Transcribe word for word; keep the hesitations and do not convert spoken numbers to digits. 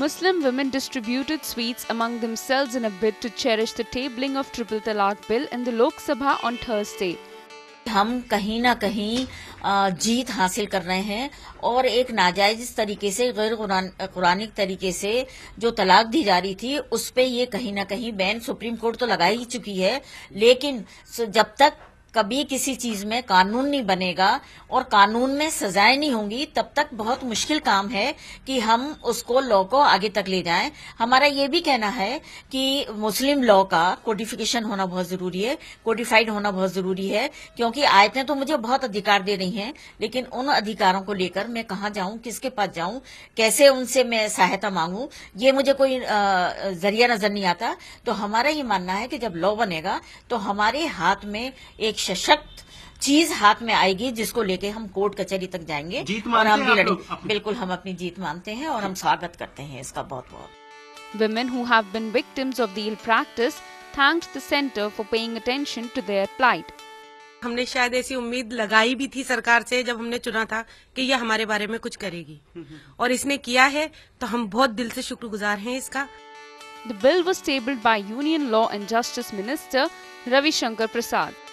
Muslim women distributed sweets among themselves in a bid to cherish the tabling of Triple Talaq bill in the Lok Sabha on Thursday. हम कहीं ना कहीं जीत हासिल कर रहे हैं और एक नाजायज तरीके से गैर कुरानिक तरीके से जो तलाक दी जा रही थी उस पे ये कहीं ना कहीं बैन सुप्रीम कोर्ट तो लगा ही चुकी है, लेकिन जब तक कभी किसी चीज में कानून नहीं बनेगा और कानून में सजाएं नहीं होंगी तब तक बहुत मुश्किल काम है कि हम उसको लॉ को आगे तक ले जाएं। हमारा ये भी कहना है कि मुस्लिम लॉ का कोडिफिकेशन होना बहुत जरूरी है, कोडिफाइड होना बहुत जरूरी है, क्योंकि आयतें तो मुझे बहुत अधिकार दे रही हैं, लेकिन उन अधिकारों को लेकर मैं कहाँ जाऊं, किसके पास जाऊं, कैसे उनसे मैं सहायता मांगू, ये मुझे कोई जरिया नजर नहीं आता। तो हमारा ये मानना है कि जब लॉ बनेगा तो हमारे हाथ में एक सशक्त चीज हाथ में आएगी जिसको लेके हम कोर्ट कचहरी तक जाएंगे और हम भी लड़ेंगे। बिल्कुल हम अपनी जीत मानते हैं और हम स्वागत करते हैं इसका बहुत बहुत। Women who have been victims of the ill practice thanked the center for paying attention to their plight. हमने शायद ऐसी उम्मीद लगाई भी थी सरकार से जब हमने चुना था कि यह हमारे बारे में कुछ करेगी और इसने किया है, तो हम बहुत दिल से शुक्रगुजार हैं इसका। The bill was tabled by Union Law and Justice Minister Ravi Shankar Prasad.